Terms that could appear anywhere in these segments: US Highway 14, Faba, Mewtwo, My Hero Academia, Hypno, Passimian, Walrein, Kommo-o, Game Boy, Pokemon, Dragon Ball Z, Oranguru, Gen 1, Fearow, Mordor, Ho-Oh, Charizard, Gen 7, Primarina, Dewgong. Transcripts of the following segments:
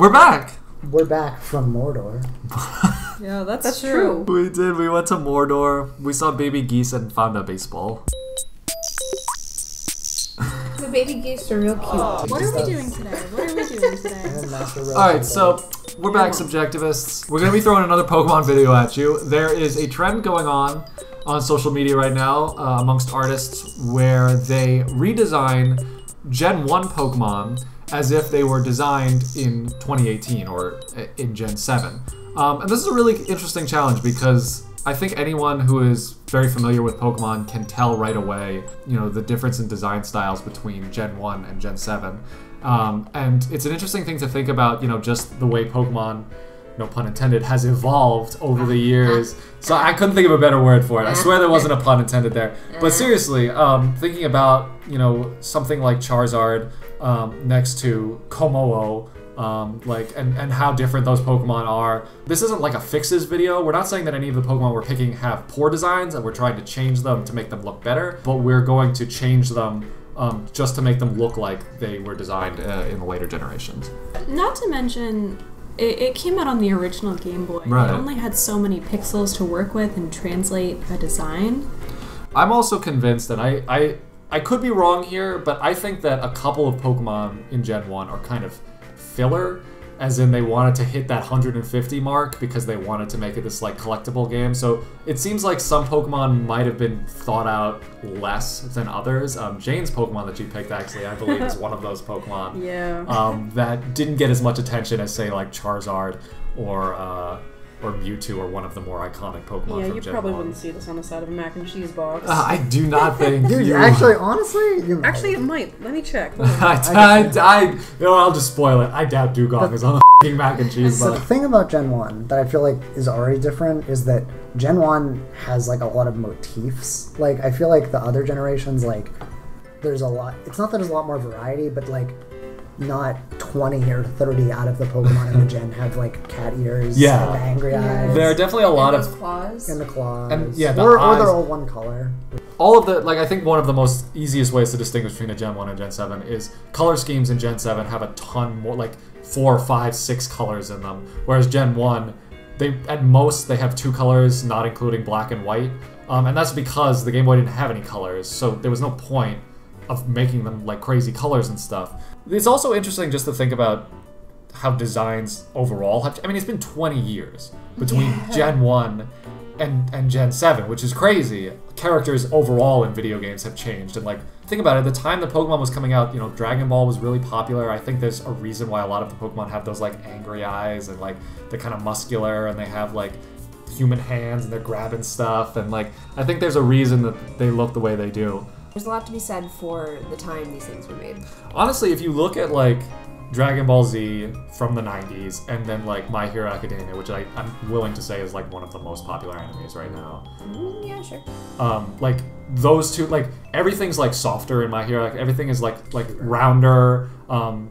We're back. We're back from Mordor. Yeah, that's true. We did. We went to Mordor. We saw baby geese and found a baseball. The baby geese are real cute. Oh, what are we doing today? What are we doing today? Alright, so we're back, Subjectivists. We're going to be throwing another Pokemon video at you. There is a trend going on social media right now amongst artists where they redesign Gen 1 Pokemon as if they were designed in 2018 or in Gen 7. And this is a really interesting challenge because I think anyone who is very familiar with Pokemon can tell right away, you know, the difference in design styles between Gen 1 and Gen 7. And it's an interesting thing to think about, you know, just the way Pokemon, no pun intended, has evolved over the years. So I couldn't think of a better word for it. I swear there wasn't a pun intended there. But seriously, thinking about, you know, something like Charizard next to Kommo-o, and how different those Pokemon are. This isn't like a fixes video. We're not saying that any of the Pokemon we're picking have poor designs and we're trying to change them to make them look better, but we're going to change them just to make them look like they were designed in the later generations. Not to mention, it came out on the original Game Boy. Right. It only had so many pixels to work with and translate a design. I'm also convinced that I could be wrong here, but I think that a couple of Pokemon in Gen 1 are kind of filler, as in they wanted to hit that 150 mark because they wanted to make it this like collectible game. So it seems like some Pokemon might have been thought out less than others. Jane's Pokemon that you picked, actually, I believe is one of those Pokemon. Yeah. That didn't get as much attention as, say, like Charizard or Mewtwo, or one of the more iconic Pokemon. Yeah, you probably wouldn't see this on the side of a mac and cheese box. I do not think. Dude, you actually, honestly, you might. Actually, it might. Let me check. You know, I'll just spoil it. I doubt Dewgong is on the f***ing mac and cheese box. The thing about Gen 1 that I feel like is already different is that Gen 1 has like a lot of motifs. Like I feel like the other generations, like there's a lot. It's not that there's a lot more variety, but like, not 20 or 30 out of the Pokemon in the gen have like cat ears, and angry eyes. There are definitely a lot of claws. And the claws. And, yeah, the or they're all one color. All of the, like, I think one of the most easiest ways to distinguish between a Gen 1 and Gen 7 is color schemes in Gen 7 have a ton more, like 4, 5, 6 colors in them. Whereas Gen 1, they at most they have 2 colors, not including black and white. And that's because the Game Boy didn't have any colors, so there was no point of making them like crazy colors and stuff. It's also interesting just to think about how designs overall have, I mean, it's been 20 years between Gen 1 and Gen 7, which is crazy. Characters overall in video games have changed, and like, think about it, at the time the Pokemon was coming out, you know, Dragon Ball was really popular. I think there's a reason why a lot of the Pokemon have those like angry eyes and like they're kind of muscular and they have like human hands and they're grabbing stuff, and like, I think there's a reason that they look the way they do. There's a lot to be said for the time these things were made. Honestly, if you look at like Dragon Ball Z from the 90s and then like My Hero Academia, which I'm willing to say is like one of the most popular animes right now. Yeah, sure. Like those two, like everything's like softer in My Hero, like, everything is like rounder.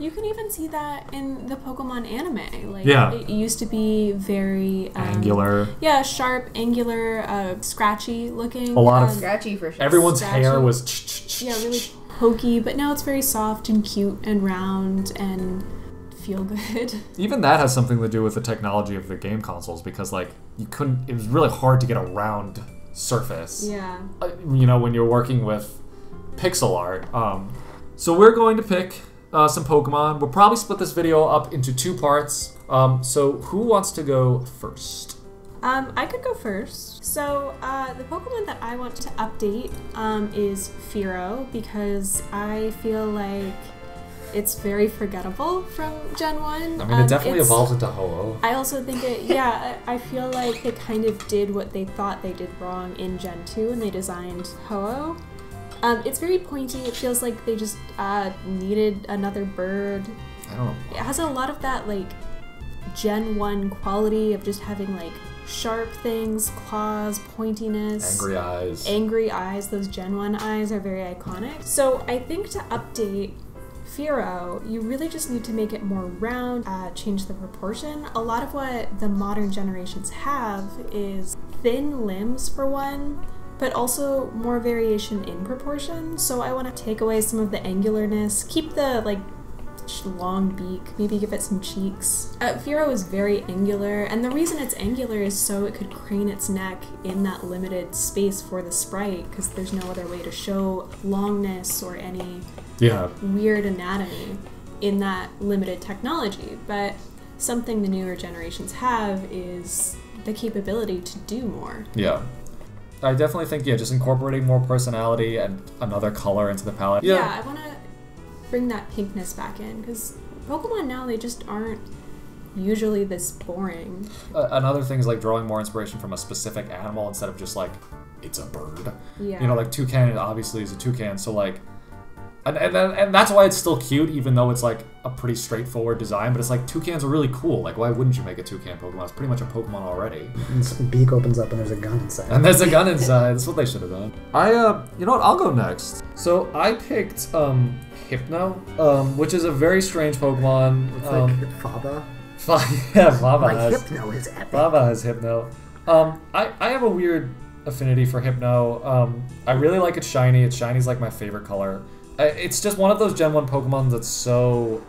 You can even see that in the Pokemon anime. Like, it used to be very angular. Yeah, sharp, angular, scratchy looking. A lot of scratchy for sure. Everyone's hair was really pokey, but now it's very soft and cute and round and feel good. Even that has something to do with the technology of the game consoles, because like you couldn't. It was really hard to get a round surface. Yeah. You know, when you're working with pixel art. So we're going to pick some Pokemon. We'll probably split this video up into 2 parts. So who wants to go first? I could go first. So the Pokemon that I want to update is Fearow, because I feel like it's very forgettable from Gen 1. I mean, it definitely evolved into Ho-Oh. I also think it, I feel like they kind of did what they thought they did wrong in Gen 2 and they designed Ho-Oh. It's very pointy. It feels like they just needed another bird. I don't know. It has a lot of that like Gen 1 quality of just having like sharp things, claws, pointiness. Angry eyes. Angry eyes. Those Gen 1 eyes are very iconic. So I think to update Fearow, you really just need to make it more round, change the proportion. A lot of what the modern generations have is thin limbs for one, but also more variation in proportion. So I want to take away some of the angularness, keep the like long beak, maybe give it some cheeks. Fearow is very angular, and the reason it's angular is so it could crane its neck in that limited space for the sprite, because there's no other way to show longness or any weird anatomy in that limited technology. But something the newer generations have is the capability to do more. Yeah. I definitely think, yeah, just incorporating more personality and another color into the palette. Yeah, I want to bring that pinkness back in, because Pokemon now, they just aren't usually this boring. Another thing is like drawing more inspiration from a specific animal instead of just like, it's a bird. Yeah. You know, like toucan obviously is a toucan, so like, and that's why it's still cute, even though it's like a pretty straightforward design, but it's like toucans are really cool. Like, why wouldn't you make a toucan Pokemon? It's pretty much a Pokemon already. And its beak opens up and there's a gun inside. And there's a gun inside. That's what they should have done. You know what? I'll go next. So I picked Hypno, which is a very strange Pokemon. It's like Faba. Yeah, Faba has. Hypno is epic. Faba has Hypno. I have a weird affinity for Hypno. I really like its shiny. Its shiny's like my favorite color. It's just one of those Gen 1 Pokemon that's so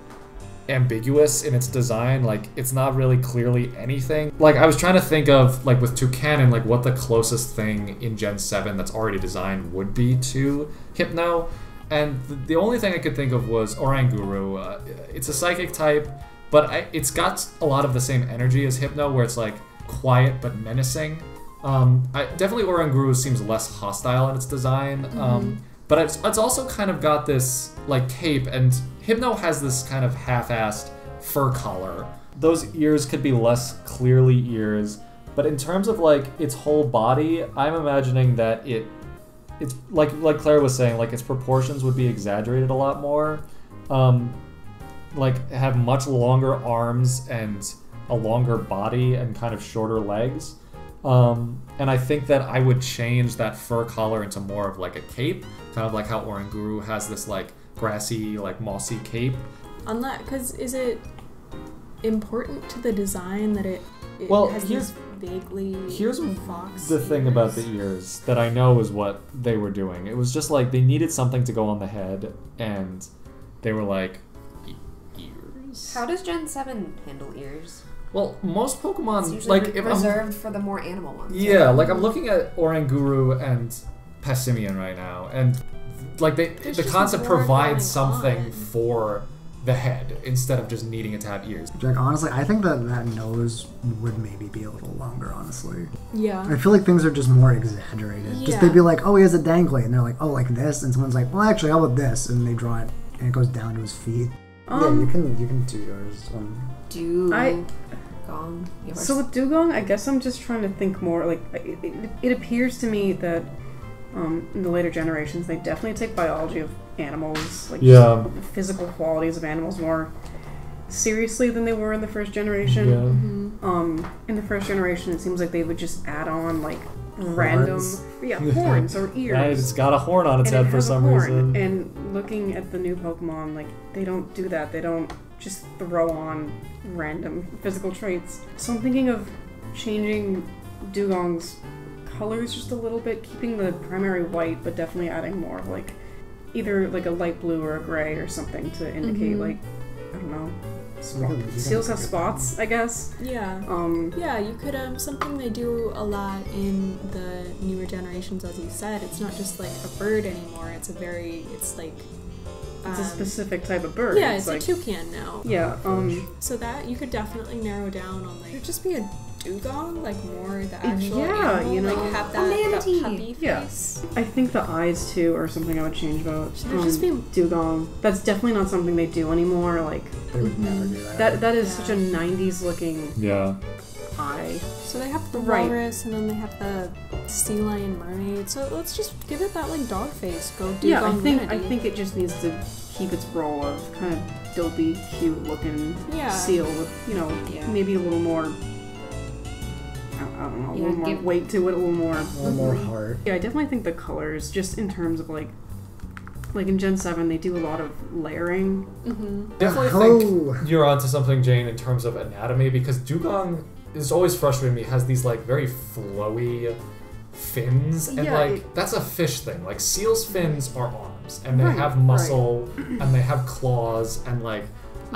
ambiguous in its design, like, it's not really clearly anything. Like, I was trying to think of, like, with Toucanon, like, what the closest thing in Gen 7 that's already designed would be to Hypno, and the only thing I could think of was Oranguru. It's a psychic type, but it's got a lot of the same energy as Hypno, where it's, like, quiet but menacing. Definitely Oranguru seems less hostile in its design. But it's also kind of got this, like, cape, and Hypno has this kind of half-assed fur collar. Those ears could be less clearly ears, but in terms of, like, its whole body, I'm imagining that it's like Claire was saying, like, its proportions would be exaggerated a lot more. Like, have much longer arms and a longer body and kind of shorter legs. And I think that I would change that fur collar into more of like a cape, kind of like how Oranguru has this like grassy, like mossy cape. Unless, because is it important to the design that it well, has these vaguely fox the ears? Thing about the ears that I know is what they were doing. It was just like they needed something to go on the head, and they were like, ears. How does Gen 7 handle ears? Well, most Pokemon, it's like, reserved for the more animal ones. Yeah, like I'm looking at Oranguru and Passimian right now, and like the concept provides something for the head instead of just needing it to have ears. Like, honestly, I think that nose would maybe be a little longer. Honestly, yeah. I feel like things are just more exaggerated. Yeah. Just they'd be like, oh, he has a dangly, and they're like, oh, like this, and someone's like, well, actually, how about this, and they draw it, and it goes down to his feet. Yeah, you can do yours. So with Dewgong, I guess I'm just trying to think more, like, it appears to me that in the later generations, they definitely take biology of animals, like physical qualities of animals more seriously than they were in the first generation. Yeah. In the first generation, it seems like they would just add on, like, random horns or ears. Yeah, it's got a horn on its head for some reason. And looking at the new Pokemon, like, they don't do that. They don't just throw on random physical traits. So I'm thinking of changing Dewgong's colors just a little bit, keeping the primary white, but definitely adding more like either like a light blue or a gray or something to indicate like, I don't know. Seals have spots, I guess. Yeah. Yeah, you could, something they do a lot in the newer generations, as you said, it's not just like a bird anymore, it's a very, it's like... It's a specific type of bird. Yeah, it's like, a toucan now. Yeah, So that, you could definitely narrow down on like, it would just be a dugong, like more the actual animal, you know, like have that puppy face. Yeah. I think the eyes too are something I would change about. Should there just be Dewgong? That's definitely not something they do anymore, like... They would never do that. That is such a 90s looking... Yeah. Eye. So they have the walrus, and then they have the sea lion mermaid. So let's just give it that like dog face. Go do I think it just needs to keep its role of kind of dopey, cute looking seal with, you know, maybe a little more. I don't know, a little more weight to it, a little more. A little more heart. Yeah, I definitely think the colors, just in terms of like. Like in Gen 7, they do a lot of layering. Definitely think you're onto something, Jane, in terms of anatomy, because Dewgong. It's always frustrating me, it has these like very flowy fins, and like that's a fish thing. Like seals' fins are arms, and they have muscle, and they have claws, and like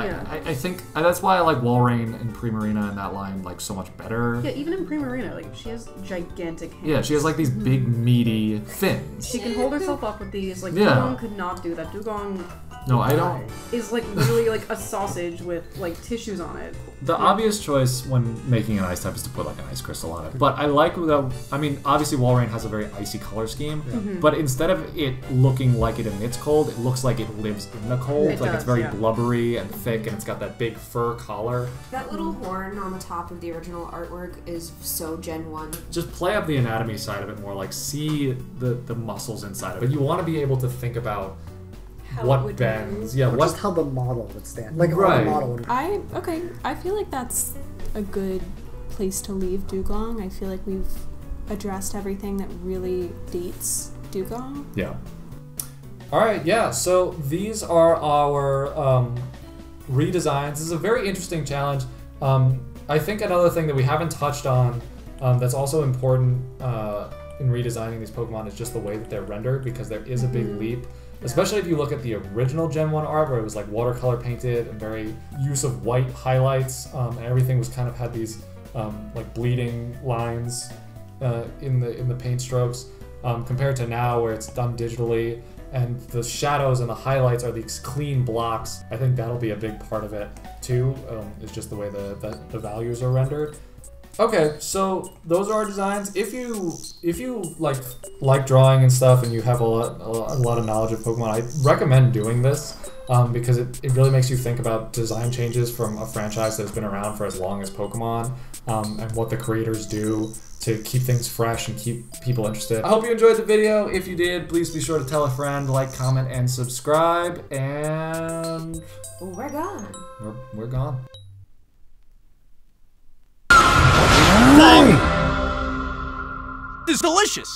Yeah. I think that's why I like Walrein and Primarina in that line like so much better. Yeah, even in Primarina, like she has gigantic hands. Yeah, she has like these big meaty fins. She can hold herself up with these. Like Dewgong could not do that. Dewgong. No, I don't. Is like really like a sausage with like tissues on it. The obvious choice when making an ice type is to put like an ice crystal on it. But I like that. I mean, obviously Walrein has a very icy color scheme, but instead of it looking like it emits cold, it looks like it lives in the cold. It does, it's very blubbery and thick, and it's got that big fur collar. That little horn on the top of the original artwork is so Gen 1. Just play up the anatomy side of it more, like see the muscles inside of it. But you want to be able to think about what bends, just how the model would stand, like the model would. I feel like that's a good place to leave Dewgong. I feel like we've addressed everything that really dates Dewgong. Yeah. All right. Yeah. So these are our redesigns. This is a very interesting challenge. I think another thing that we haven't touched on that's also important in redesigning these Pokemon is just the way that they're rendered, because there is a big leap. Especially if you look at the original Gen 1 art, where it was like watercolor painted and very use of white highlights, and everything was kind of had these like bleeding lines in the paint strokes, compared to now where it's done digitally and the shadows and the highlights are these clean blocks. I think that'll be a big part of it too, is just the way the values are rendered. Okay, so those are our designs. If you like drawing and stuff, and you have a lot of knowledge of Pokemon, I recommend doing this because it really makes you think about design changes from a franchise that's been around for as long as Pokemon, and what the creators do to keep things fresh and keep people interested. I hope you enjoyed the video. If you did, please be sure to tell a friend, like, comment, and subscribe. And we're gone. We're gone. It's delicious!